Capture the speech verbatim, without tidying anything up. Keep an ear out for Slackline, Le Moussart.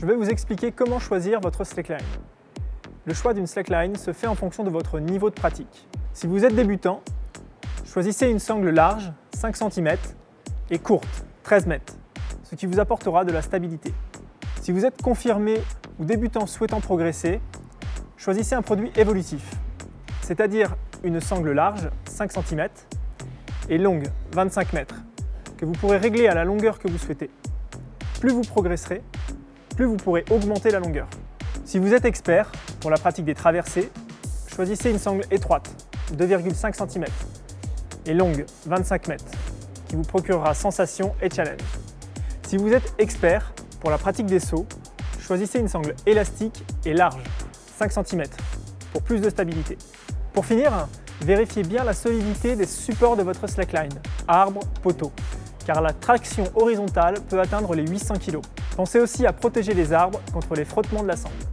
je vais vous expliquer comment choisir votre slackline. Le choix d'une slackline se fait en fonction de votre niveau de pratique. Si vous êtes débutant, choisissez une sangle large, cinq centimètres, et courte, treize mètres, ce qui vous apportera de la stabilité. Si vous êtes confirmé ou débutant souhaitant progresser, choisissez un produit évolutif, c'est-à-dire une sangle large, cinq centimètres, et longue, vingt-cinq mètres, que vous pourrez régler à la longueur que vous souhaitez. Plus vous progresserez, plus vous pourrez augmenter la longueur. Si vous êtes expert pour la pratique des traversées, choisissez une sangle étroite, deux virgule cinq centimètres, et longue, vingt-cinq mètres, qui vous procurera sensation et challenge. Si vous êtes expert pour la pratique des sauts, choisissez une sangle élastique et large, cinq centimètres, pour plus de stabilité. Pour finir, vérifiez bien la solidité des supports de votre slackline, arbre, poteau, car la traction horizontale peut atteindre les huit cents kilos. Pensez aussi à protéger les arbres contre les frottements de la sangle.